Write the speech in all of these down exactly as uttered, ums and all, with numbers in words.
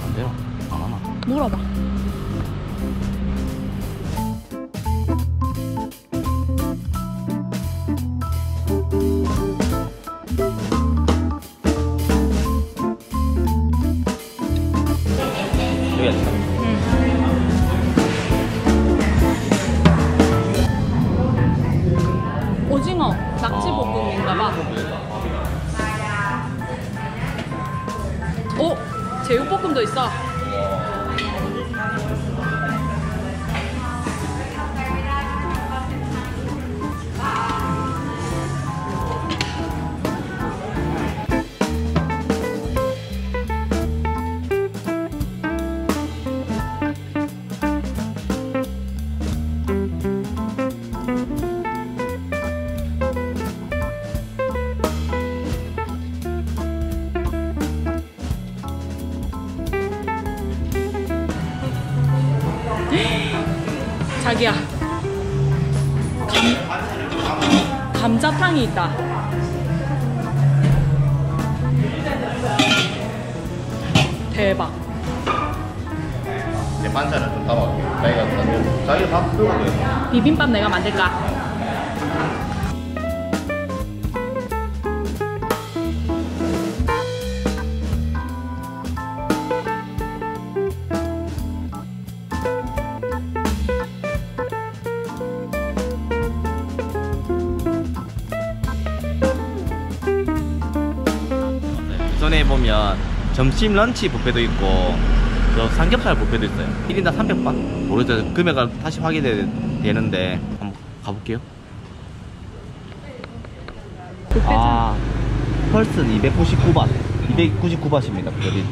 안 돼요. 안 하나. 물어봐. 여기 앉아. 응. 오징어 낙지 볶음인가봐. 오! 제육볶음도 있어. 자기야, 감, 감자탕이 있다. 대박. 이제 반찬을 좀 담아볼게. 자기가 담고, 자기가 밥 먹을 거야. 비빔밥 내가 만들까? 전에 보면 점심 런치 뷔페도 있고 또 삼겹살 뷔페도 있어요. 일 인당 삼백 바? 모르죠. 금액을 다시 확인해야 되는데 한번 가볼게요. 아, 펄슨 이백구십구 바, 이백구십구 바트입니다. 여기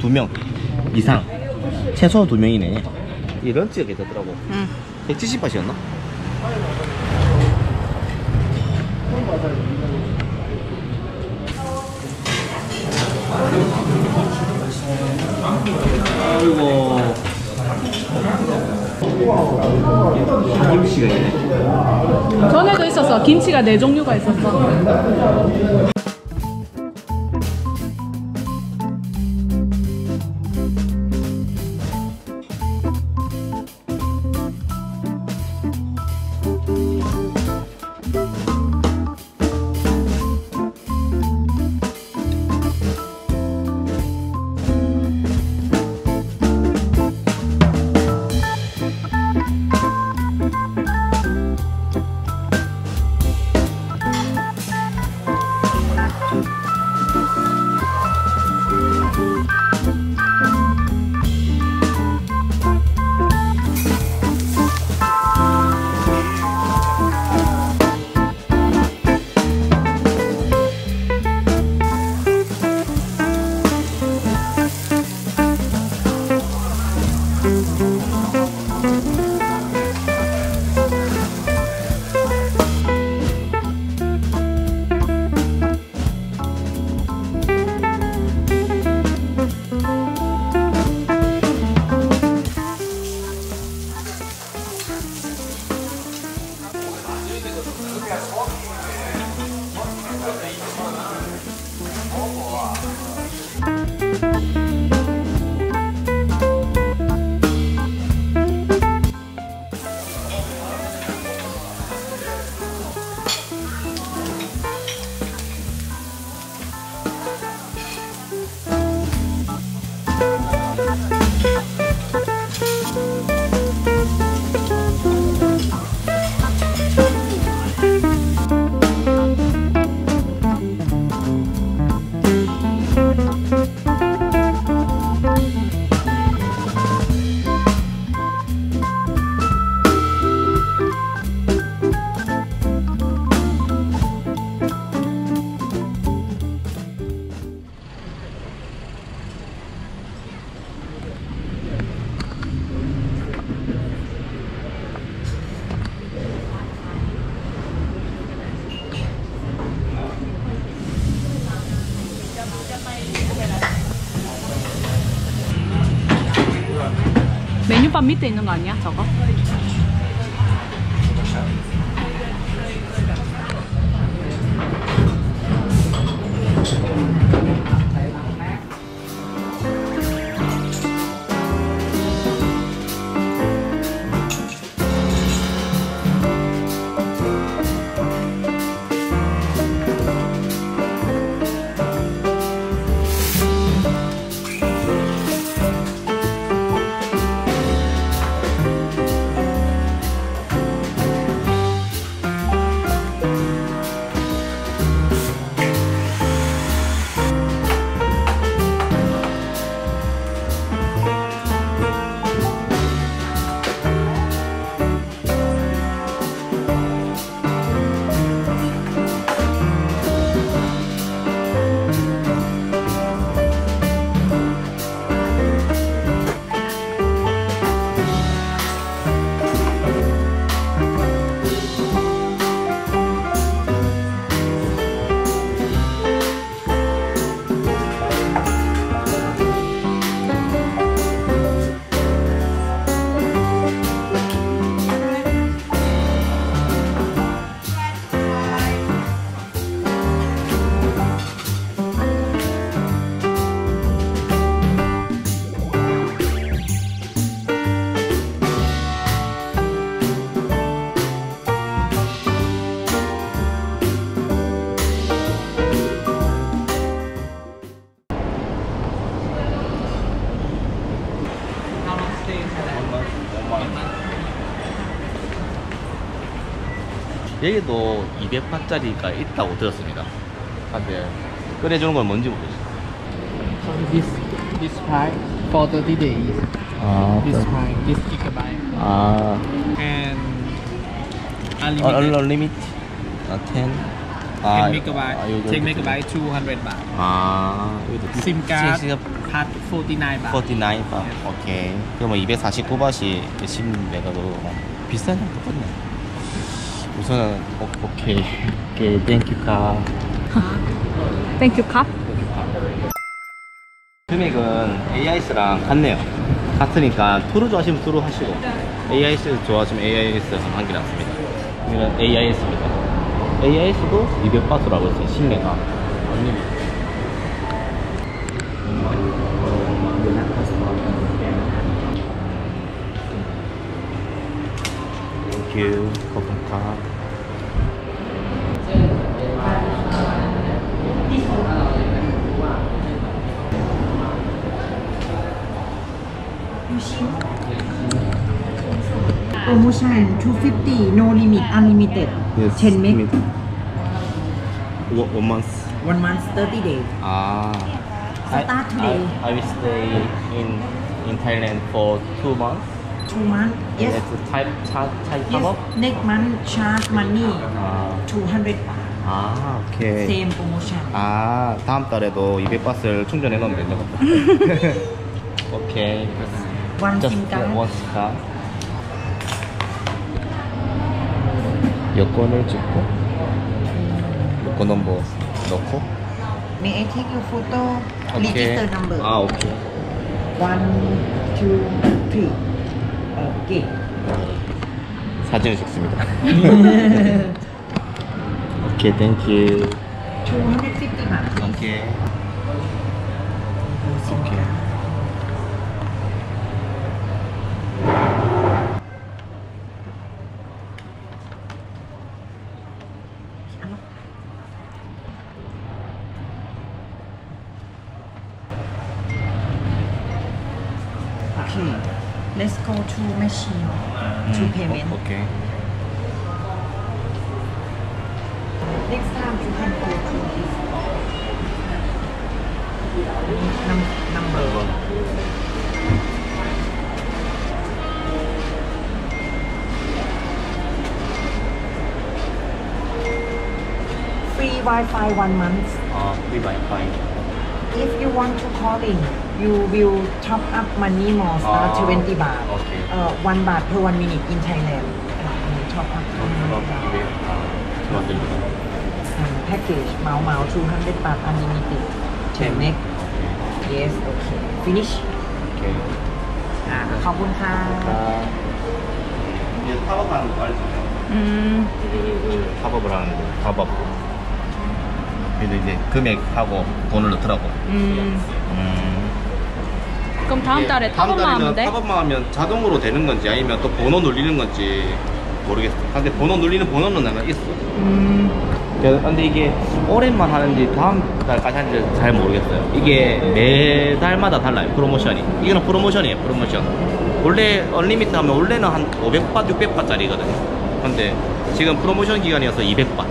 두 명 이상, 최소 두 명이네. 이 런치가 괜찮더라고. 응. 백칠십 바트였나? 아이고, 김치가 있네. 전에도 있었어. 김치가 네 종류가 있었어. 메뉴판 밑에 있는 거 아니야, 저거? 여기도 이백 바트짜리가 있다고 들었습니다. 근데 끓여주는 건 뭔지 모르겠어요. This this price for thirty days. 아, this price, this gigabyte. 아. And unlimited. Unlimited. 아, ten. 아, ten megabyte. ten megabyte, two hundred baht. 아, SIM card. Part forty-nine baht. forty-nine baht. 오케이. 그러면 이백사십구 바트이 십 메가로 비싼 거 같네. 우선은 오케이. 오케이, 땡큐 카. 땡큐 카. 금액은 에이아이에스랑 같네요. 같으니까 트루 좋아하시면 트루 하시고 에이아이에스 좋아하시면 에이아이에스 한개 남습니다. 이건 에이아이에스입니다. 에이아이에스도 이백 바트라고 했어요. 십 메가. 땡큐. 고맙다. Promotion two fifty, no limit, unlimited. Yes. ten meg. One month. One month, thirty days. Ah. Start today. I, I will stay in in Thailand for two months. Two months. Yes. Thai Thai Thai cover. Yes. Next month charge money. Ah. two hundred baht. Ah, okay. Same promotion. Ah, 다음 달에도 이백 바트를 충전해 놓으면 된다고. Okay. One SIM card. One SIM card. 여권을 찍고 여권 넘버 넣고. May I take your photo? Register number. 아, 오케이. one, two, three. 오케이. 사진을 찍습니다. 오케이, 땡큐. 이백오십 바트. 오케이. 오케이. Let's go to machine to payment. Okay. Next time you can go to this number. Free Wi-Fi one month. Ah, free Wi-Fi. If you want to call in, you will top up money more, start uh, twenty baht. Okay. Uh, one baht per one minute in Thailand. Uh, top up one minute. Uh, package, Mao Mao, two hundred baht unlimited. ten meg. Yes, okay. Finish? Okay. Ah, thank you. 이제 팝업하는 거 알죠? 음. 팝업을 하는데, 팝업. 그래도 이제 금액하고 돈을 넣더라고. 음. 음. 그럼 다음 달에 탑업만 하면 돼? 탑업만 하면 자동으로 되는 건지 아니면 또 번호 눌리는 건지 모르겠어. 근데 번호 눌리는 번호는 내가 있어. 음. 근데 이게 올해만 하는지 다음 달까지 하는지 잘 모르겠어요. 이게 매달마다 달라요. 프로모션이. 이거는 프로모션이에요. 프로모션. 원래 언리미트 하면 원래는 한 오백 바트, 육백 바트 짜리거든요. 근데 지금 프로모션 기간이어서 이백 바트.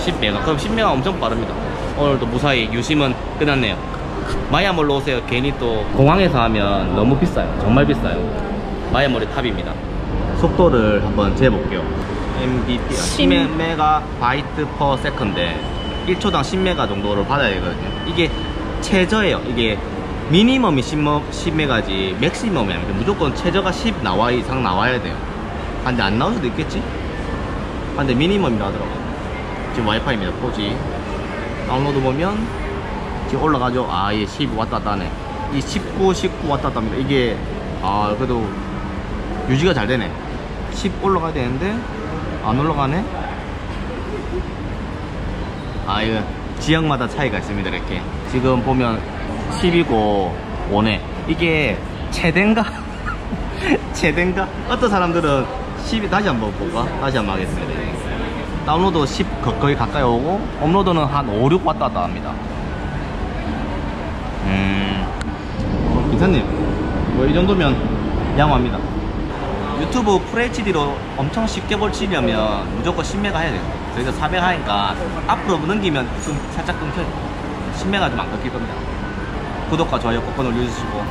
십 메가. 그럼 십 메가 엄청 빠릅니다. 오늘도 무사히 유심은 끝났네요. 마야몰로 오세요. 괜히 또 공항에서 하면 너무 비싸요. 정말 비싸요. 마야몰이 탑입니다. 속도를 한번 재볼게요. 엠비피 십 메가바이트 퍼 세컨드에 일 초당 십 메가 정도를 받아야 되거든요. 이게 최저예요. 이게 미니멈이 십 메가지 맥시멈이 아니고 무조건 최저가 십 나와 이상 나와야 돼요. 근데 안 나올 수도 있겠지? 근데 미니멈이라 하더라고요. 지금 와이파이입니다. 포지 다운로드 보면 지금 올라가죠. 아, 이게 십 왔다갔다 하네. 이 십구, 십구 왔다갔다 합니다. 이게 아, 그래도 유지가 잘 되네. 십 올라가야 되는데 안 올라가네. 아, 이거 지역마다 차이가 있습니다. 이렇게 지금 보면 십이고 오네. 이게 최대인가? 최대인가? 어떤 사람들은 십이. 다시 한번 볼까? 다시 한번 하겠습니다. 다운로드 십 거의 가까이 오고 업로드는 한 오, 육 왔다 갔다 합니다. 음... 기사님, 뭐 이 정도면 양호합니다. 유튜브 풀에이치디로 엄청 쉽게 볼치려면 무조건 십 메가 해야 돼요. 저희가 사 메가 하니까 앞으로 넘기면 좀 살짝 끊겨요. 십 메가 좀 안 끊길 겁니다. 구독과 좋아요 꼭 눌러주시고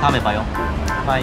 다음에 봐요. 바이.